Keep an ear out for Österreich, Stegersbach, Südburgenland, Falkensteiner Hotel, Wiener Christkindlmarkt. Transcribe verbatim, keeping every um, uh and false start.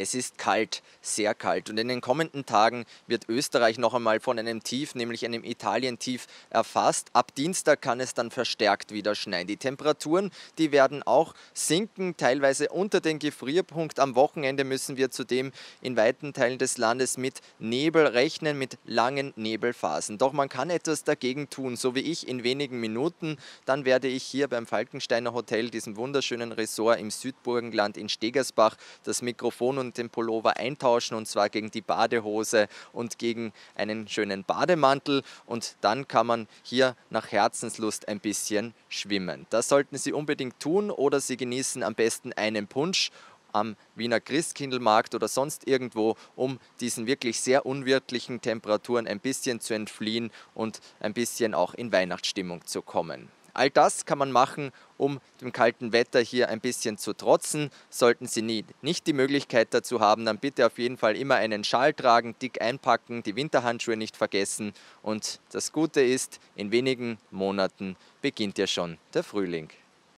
Es ist kalt, sehr kalt, und in den kommenden Tagen wird Österreich noch einmal von einem Tief, nämlich einem Italien-Tief, erfasst. Ab Dienstag kann es dann verstärkt wieder schneien. Die Temperaturen, die werden auch sinken, teilweise unter den Gefrierpunkt. Am Wochenende müssen wir zudem in weiten Teilen des Landes mit Nebel rechnen, mit langen Nebelphasen. Doch man kann etwas dagegen tun, so wie ich in wenigen Minuten. Dann werde ich hier beim Falkensteiner Hotel, diesem wunderschönen Resort im Südburgenland in Stegersbach, das Mikrofon und den Pullover eintauschen, und zwar gegen die Badehose und gegen einen schönen Bademantel, und dann kann man hier nach Herzenslust ein bisschen schwimmen. Das sollten Sie unbedingt tun, oder Sie genießen am besten einen Punsch am Wiener Christkindlmarkt oder sonst irgendwo, um diesen wirklich sehr unwirtlichen Temperaturen ein bisschen zu entfliehen und ein bisschen auch in Weihnachtsstimmung zu kommen. All das kann man machen, um dem kalten Wetter hier ein bisschen zu trotzen. Sollten Sie nie, nicht die Möglichkeit dazu haben, dann bitte auf jeden Fall immer einen Schal tragen, dick einpacken, die Winterhandschuhe nicht vergessen. Und das Gute ist, in wenigen Monaten beginnt ja schon der Frühling.